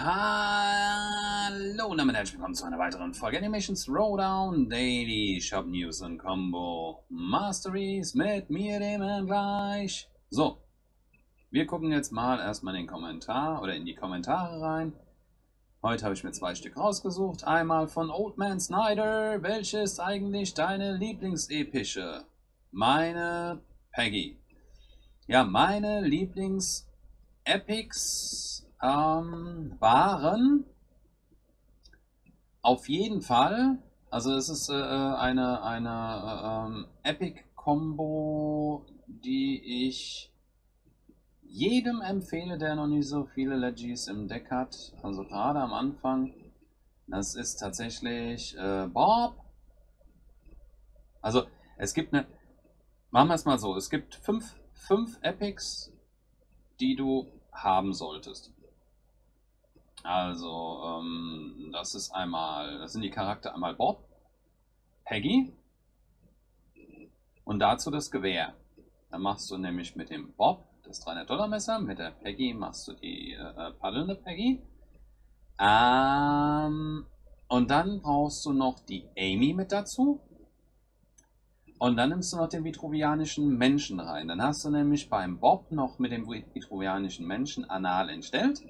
Hallo und damit herzlich willkommen zu einer weiteren Folge Animation Throwdown Daily Shop News und Combo Masteries mit mir, dem Herrn Gleich. So, wir gucken jetzt mal erstmal in den Kommentar oder in die Kommentare rein. Heute habe ich mir zwei Stück rausgesucht. Einmal von Old Man Snyder. Welche ist eigentlich deine Lieblingsepische? Meine Peggy. Ja, meine Lieblings-Epics waren auf jeden Fall, also es ist eine Epic-Combo, die ich jedem empfehle, der noch nicht so viele Legis im Deck hat, also gerade am Anfang. Das ist tatsächlich Bob. Also es gibt eine, machen wir es mal so, es gibt fünf Epics, die du haben solltest. Also, das ist einmal, das sind die Charaktere einmal Bob, Peggy und dazu das Gewehr. Dann machst du nämlich mit dem Bob das $300-Messer, mit der Peggy machst du die paddelnde Peggy. Und dann brauchst du noch die Amy mit dazu. Und dann nimmst du noch den vitruvianischen Menschen rein. Dann hast du nämlich beim Bob noch mit dem vitruvianischen Menschen Anal entstellt.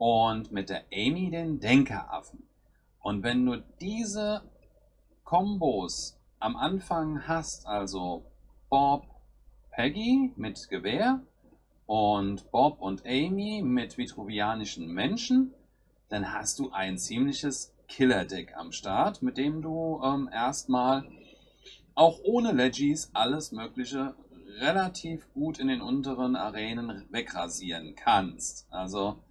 Und mit der Amy den Denkeraffen. Und wenn du diese Kombos am Anfang hast, also Bob, Peggy mit Gewehr und Bob und Amy mit vitruvianischen Menschen, dann hast du ein ziemliches Killer-Deck am Start, mit dem du erstmal auch ohne Legis alles Mögliche relativ gut in den unteren Arenen wegrasieren kannst. Also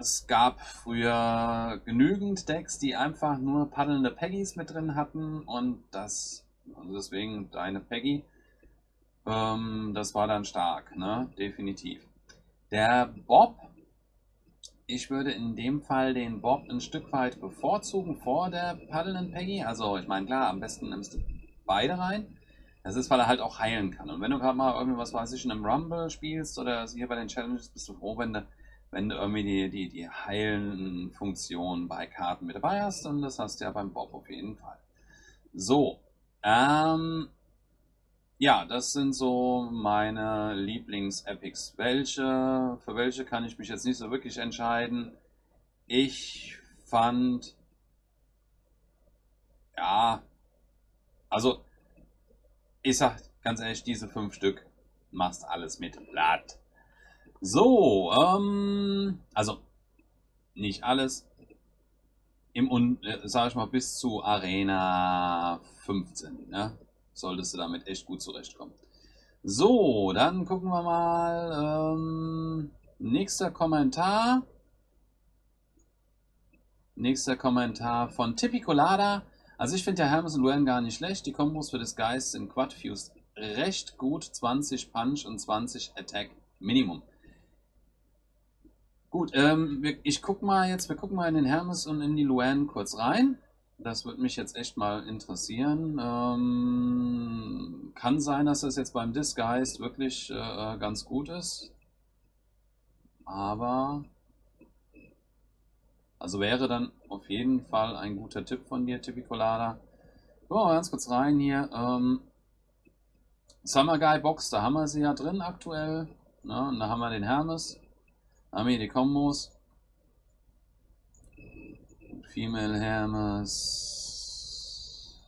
es gab früher genügend Decks, die einfach nur paddelnde Peggys mit drin hatten und das, also deswegen deine Peggy, das war dann stark, ne? Definitiv. Der Bob, ich würde in dem Fall den Bob ein Stück weit bevorzugen vor der paddelnden Peggy, also ich meine klar, am besten nimmst du beide rein. Das ist, weil er halt auch heilen kann. Und wenn du gerade mal irgendwie, was weiß ich, in einem Rumble spielst oder hier bei den Challenges, bist du froh, wenn du irgendwie die heilen Funktionen bei Karten mit dabei hast. Und das hast du ja beim Bob auf jeden Fall. So. Ja, das sind so meine Lieblings-Epics. Für welche kann ich mich jetzt nicht so wirklich entscheiden. Ich fand, ja, also ich sag ganz ehrlich, diese 5 Stück machst alles mit platt. So, also nicht alles. Sag ich mal, bis zu Arena 15, ne? Solltest du damit echt gut zurechtkommen. So, dann gucken wir mal. Nächster Kommentar. Nächster Kommentar von Tipi Colada. Also ich finde ja Hermes und Luan gar nicht schlecht. Die Kombos für das Geist sind Quad-Fused recht gut. 20 Punch und 20 Attack Minimum. Gut, wir gucken mal in den Hermes und in die Luan kurz rein. Das würde mich jetzt echt mal interessieren. Kann sein, dass das jetzt beim Disguise wirklich ganz gut ist. Aber also wäre dann auf jeden Fall ein guter Tipp von dir, Tipi Colada. Gucken wir mal ganz kurz rein hier. Summer Guy Box, da haben wir sie ja drin aktuell. Ne? Und da haben wir den Hermes. Da haben wir die Kombos. Female Hermes.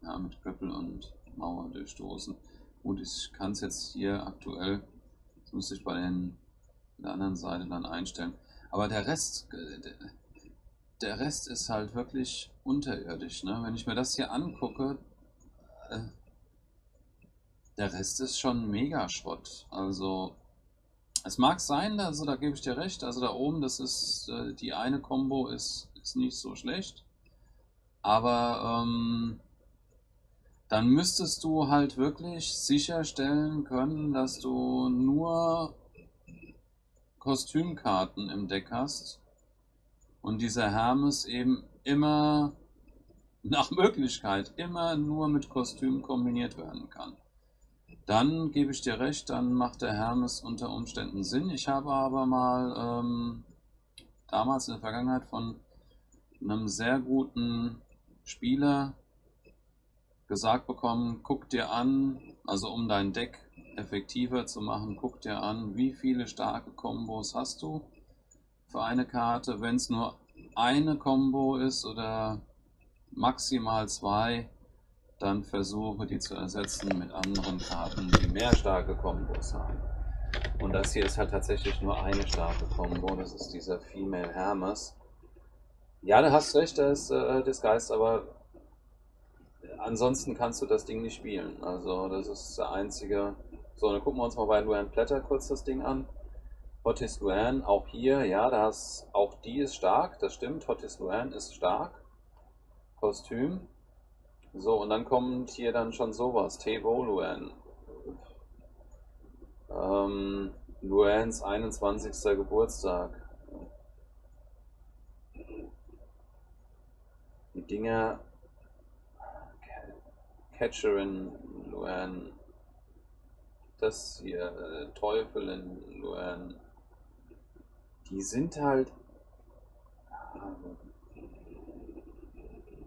Ja, mit Krüppel und Mauer durchstoßen. Gut, ich kann es jetzt hier aktuell. Das muss ich bei der anderen Seite dann einstellen. Aber der Rest ist halt wirklich unterirdisch. Ne? Wenn ich mir das hier angucke, der Rest ist schon mega Schrott. Also, es mag sein, also da gebe ich dir recht. Also, da oben, das ist die eine Combo ist nicht so schlecht. Aber dann müsstest du halt wirklich sicherstellen können, dass du nur Kostümkarten im Deck hast und dieser Hermes eben immer nach Möglichkeit immer nur mit Kostüm kombiniert werden kann. Dann gebe ich dir recht, dann macht der Hermes unter Umständen Sinn. Ich habe aber mal damals in der Vergangenheit von einem sehr guten Spieler gesagt bekommen, guck dir an, also um dein Deck effektiver zu machen, guck dir an, wie viele starke Kombos hast du für eine Karte. Wenn es nur eine Kombo ist oder maximal zwei, dann versuche die zu ersetzen mit anderen Karten, die mehr starke Kombos haben. Und das hier ist halt tatsächlich nur eine starke Kombo, das ist dieser Female Hermes. Ja, du hast recht, der ist Disguised, aber ansonsten kannst du das Ding nicht spielen. Also das ist der einzige. So, dann gucken wir uns mal bei Luan Platter kurz das Ding an. Hottis Luan, auch hier, ja, das, auch die ist stark, das stimmt, Hottis Luan ist stark. Kostüm. So, und dann kommt hier dann schon sowas, Tebo Luan. Luans 21. Geburtstag. Die Dinger... Catcherin Luan. Das hier, Teufelin Luan. Die sind halt...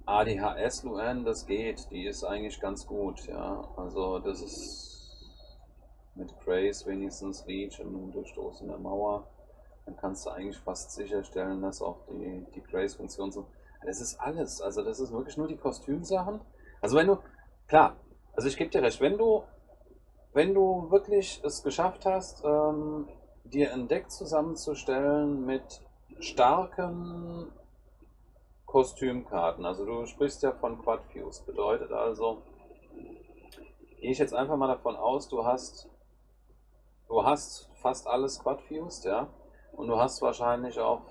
ADHS Luan, das geht, die ist eigentlich ganz gut, ja, also das ist mit Grace wenigstens Reach und Durchstoß in der Mauer, dann kannst du eigentlich fast sicherstellen, dass auch die Grace-Funktion so, das ist alles, also das ist wirklich nur die Kostümsachen, also wenn du, klar, also ich gebe dir recht, wenn du wirklich es geschafft hast, dir ein Deck zusammenzustellen mit starken Kostümkarten, also du sprichst ja von Quad Fuse, bedeutet also, gehe ich jetzt einfach mal davon aus, du hast fast alles Quad Fuse, ja, und du hast wahrscheinlich auch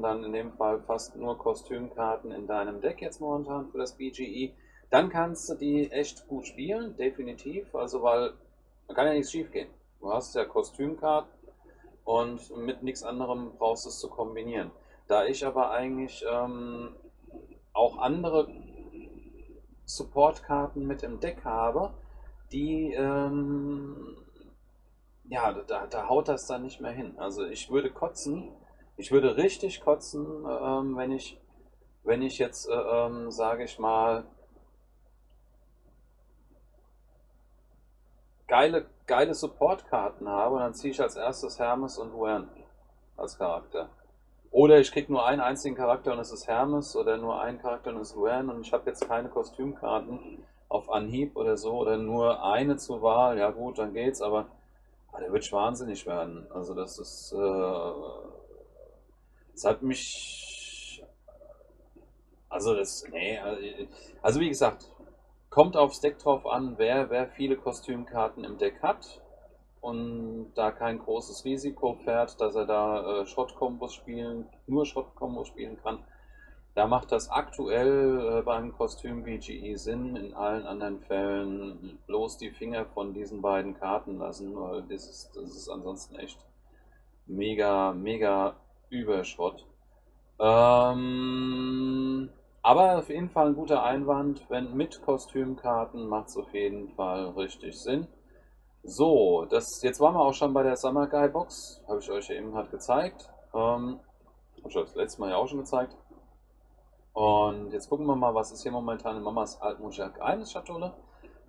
dann in dem Fall fast nur Kostümkarten in deinem Deck jetzt momentan für das BGE, dann kannst du die echt gut spielen, definitiv, also weil, da kann ja nichts schief gehen, du hast ja Kostümkarten und mit nichts anderem brauchst du es zu kombinieren. Da ich aber eigentlich auch andere Supportkarten mit im Deck habe, die, ja, da haut das dann nicht mehr hin. Also ich würde kotzen, ich würde richtig kotzen, wenn ich jetzt, sage ich mal, geile Supportkarten habe, und dann ziehe ich als erstes Hermes und Luan als Charakter. Oder ich kriege nur einen einzigen Charakter und es ist Hermes, oder nur einen Charakter und es ist Luan, und ich habe jetzt keine Kostümkarten auf Anhieb oder so, oder nur eine zur Wahl, ja gut, dann geht's, aber da wird ich wahnsinnig werden. Also das ist, das hat mich, also das, nee, also wie gesagt, kommt aufs Deck drauf an, wer viele Kostümkarten im Deck hat. Und da kein großes Risiko fährt, dass er da nur Shot-Kombos spielen kann, da macht das aktuell beim Kostüm-BGE Sinn, in allen anderen Fällen bloß die Finger von diesen beiden Karten lassen, weil das ist ansonsten echt mega, mega Überschrott. Aber auf jeden Fall ein guter Einwand, wenn mit Kostümkarten macht es auf jeden Fall richtig Sinn. So, jetzt waren wir auch schon bei der Summer Guy Box, habe ich euch ja eben gerade gezeigt, habe ich euch das letzte Mal ja auch schon gezeigt. Und jetzt gucken wir mal, was ist hier momentan in Mamas Altmoschak 1 Schatulle.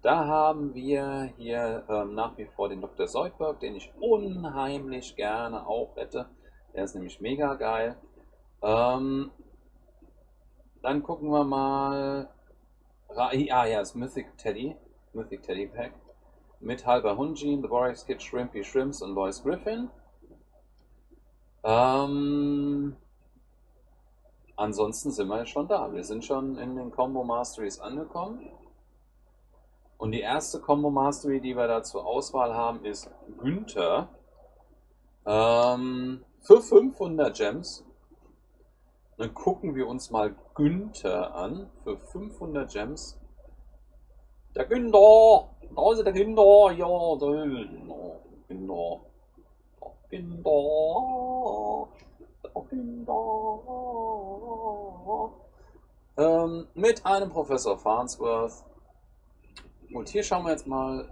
Da haben wir hier nach wie vor den Dr. Säugberg, den ich unheimlich gerne auch hätte, der ist nämlich mega geil. Dann gucken wir mal, ja, das Mythic Teddy Pack. Mit Halber Hunjin, The Boris Kid, Shrimpy Shrimps und Lois Griffin. Ansonsten sind wir schon da. Wir sind schon in den Combo Masteries angekommen. Und die erste Combo Mastery, die wir da zur Auswahl haben, ist Günther. Für 500 Gems. Dann gucken wir uns mal Günther an. Für 500 Gems. Der Günther! Da ist der Günther! Ja, der Günther! Der Günther! Der Günther! Mit einem Professor Farnsworth, Und hier schauen wir jetzt mal,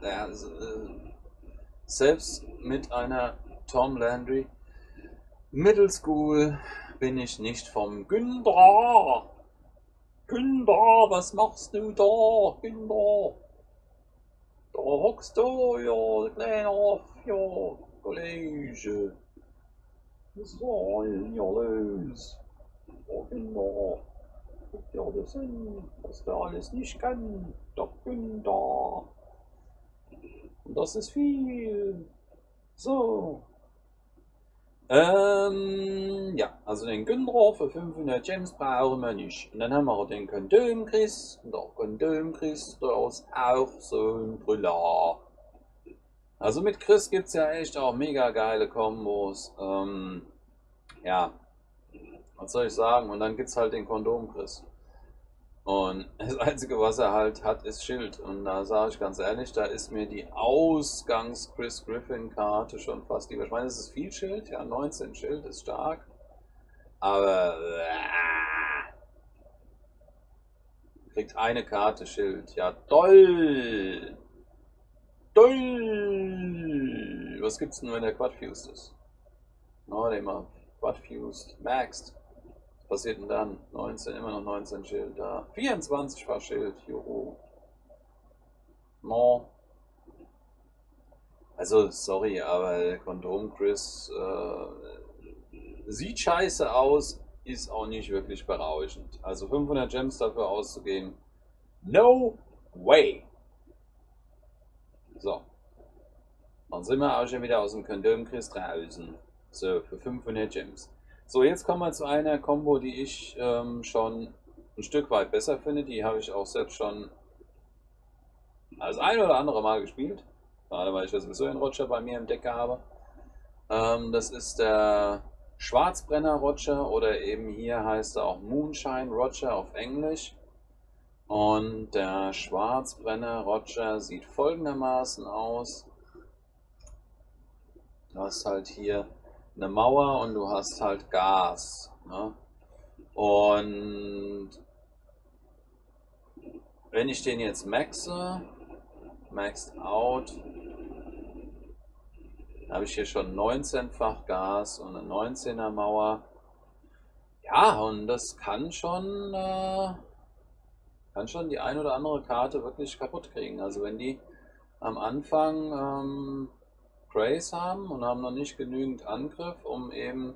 selbst mit einer Tom Landry Middle School bin ich nicht vom Günther. Günther, was machst du da, Günther? Da hockst du, ja, kleiner, ja, Kollege. Was soll hier los? Oh, Günther. Guck dir das an, was der alles nicht kann. Der Günther. Und das ist viel. So. Ja, also den Günther für 500 Gems brauchen wir nicht. Und dann haben wir den Kondom-Chris. Und der Kondom-Chris, der ist auch so ein Brüller. Also mit Chris gibt es ja echt auch mega geile Kombos. Ja, was soll ich sagen? Und dann gibt es halt den Kondom-Chris. Und das Einzige, was er halt hat, ist Schild. Und da sage ich ganz ehrlich, da ist mir die Ausgangs-Chris-Griffin-Karte schon fast lieber. Ich meine, es ist viel Schild, ja, 19 Schild ist stark. Aber kriegt eine Karte Schild. Ja, toll! Toll! Was gibt's denn, wenn der Quad-Fused ist? Na, den mal Quad-Fused maxed. Was passiert denn dann? 19, immer noch 19 Schild da. 24 war Schild, juhu. No. Also, sorry, aber Kondom Chris sieht scheiße aus, ist auch nicht wirklich berauschend. Also 500 Gems dafür auszugeben, no way. So. Dann sind wir auch schon wieder aus dem Kondom Chris draußen. So, für 500 Gems. So, jetzt kommen wir zu einer Combo, die ich schon ein Stück weit besser finde. Die habe ich auch selbst schon das ein oder andere Mal gespielt. Gerade weil ich das sowieso in Roger bei mir im Deck habe. Das ist der Schwarzbrenner Roger oder eben hier heißt er auch Moonshine Roger auf Englisch. Und der Schwarzbrenner Roger sieht folgendermaßen aus. Du hast halt hier eine Mauer und du hast halt Gas, ne? Und wenn ich den jetzt maxe, maxed out, habe ich hier schon 19-fach Gas und eine 19er Mauer. Ja, und das kann schon die ein oder andere Karte wirklich kaputt kriegen. Also wenn die am Anfang Grace haben und haben noch nicht genügend Angriff, um eben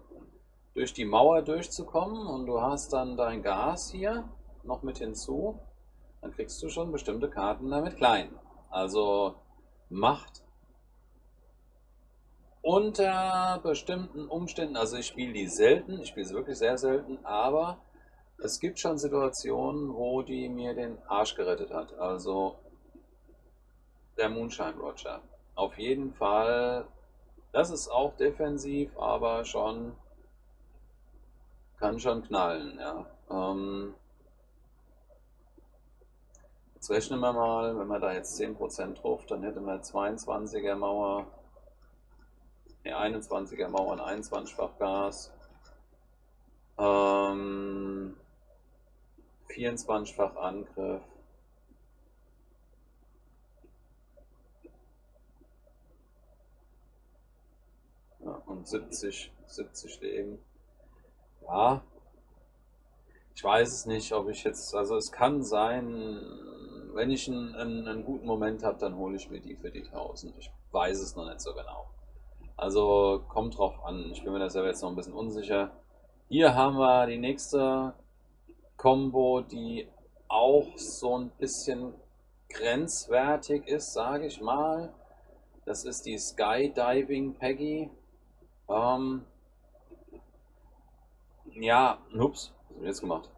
durch die Mauer durchzukommen, und du hast dann dein Gas hier noch mit hinzu, dann kriegst du schon bestimmte Karten damit klein. Also macht unter bestimmten Umständen, also ich spiele die selten, ich spiele sie wirklich sehr selten, aber es gibt schon Situationen, wo die mir den Arsch gerettet hat. Also der Moonshine Roger. Auf jeden Fall, das ist auch defensiv, aber schon, kann schon knallen, ja. Jetzt rechnen wir mal, wenn man da jetzt 10% ruft, dann hätte man 22er Mauer, ne, 21er Mauer und 21-fach Gas, 24-fach Angriff. Und 70 Leben. Ja, ich weiß es nicht, ob ich jetzt, also es kann sein, wenn ich einen guten Moment habe, dann hole ich mir die für die 1000. Ich weiß es noch nicht so genau. Also kommt drauf an, ich bin mir das ja jetzt noch ein bisschen unsicher. Hier haben wir die nächste Combo, die auch so ein bisschen grenzwertig ist, sage ich mal. Das ist die Skydiving Peggy. Ja, ups, was haben wir jetzt gemacht?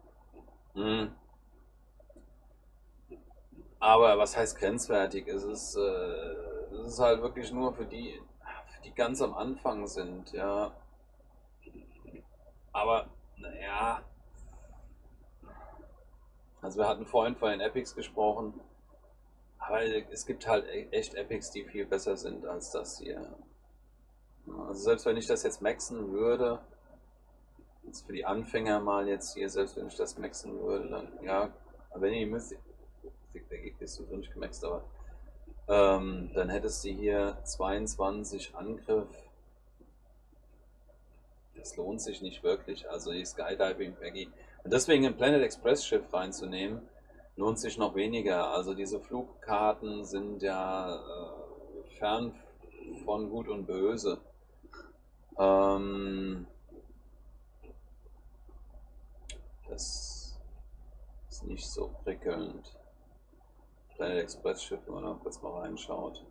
Aber was heißt grenzwertig? Es ist halt wirklich nur für die ganz am Anfang sind, ja. Aber, naja. Also wir hatten vorhin von den Epics gesprochen. Aber es gibt halt echt Epics, die viel besser sind als das hier. Also selbst wenn ich das jetzt maxen würde, jetzt für die Anfänger mal jetzt hier, selbst wenn ich das maxen würde, dann ja, wenn ihr müsst, ich denke, ich bin so drin gemaxt, aber Dann hättest du hier 22 Angriff. Das lohnt sich nicht wirklich. Also die Skydiving Baggy. Und deswegen ein Planet Express Schiff reinzunehmen, lohnt sich noch weniger. Also diese Flugkarten sind ja fern von Gut und Böse. Das ist nicht so prickelnd. Planet Express Schiff, wenn man noch kurz mal reinschaut.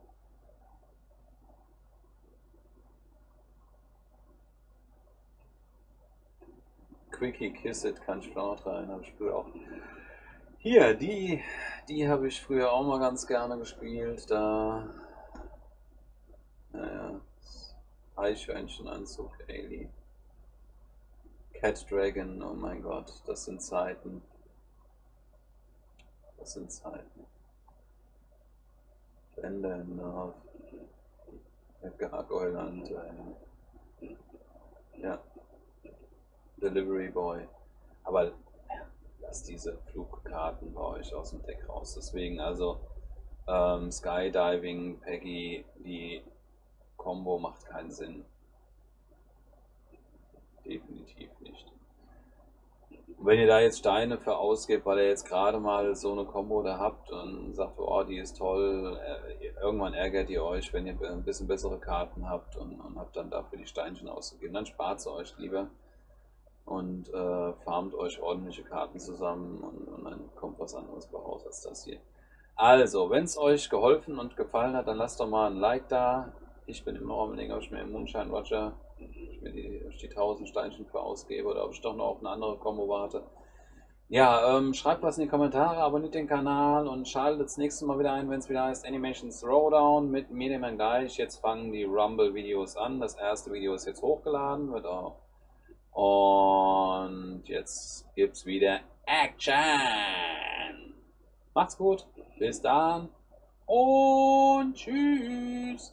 Quickie Kiss It kann ich auch rein, habe ich früher auch. Hier, die habe ich früher auch mal ganz gerne gespielt. Da. Naja. Eichhörnchen-Anzug, Ali. Cat Dragon, oh mein Gott, das sind Zeiten. Das sind Zeiten. Fender in North. Edgar Gouland. Ja. Delivery Boy. Aber lasst diese Flugkarten bei euch aus dem Deck raus. Deswegen also Skydiving, Peggy, die Combo macht keinen Sinn. Definitiv nicht. Und wenn ihr da jetzt Steine für ausgebt, weil ihr jetzt gerade mal so eine Combo da habt und sagt, oh, die ist toll, irgendwann ärgert ihr euch, wenn ihr ein bisschen bessere Karten habt und habt dann dafür die Steinchen ausgegeben, dann spart es euch lieber und farmt euch ordentliche Karten zusammen und dann kommt was anderes raus als das hier. Also, wenn es euch geholfen und gefallen hat, dann lasst doch mal ein Like da. Ich bin immer unbedingt, ob ich mir im Moonshine Roger, ob ich die 1000 Steinchen für ausgebe oder ob ich doch noch auf eine andere Combo warte. Ja, schreibt was in die Kommentare, abonniert den Kanal und schaltet das nächste Mal wieder ein, wenn es wieder heißt Animation Throwdown mit Medium Gleich. Jetzt fangen die Rumble-Videos an. Das erste Video ist jetzt hochgeladen, wird auch. Und jetzt gibt's wieder Action! Macht's gut, bis dann und tschüss!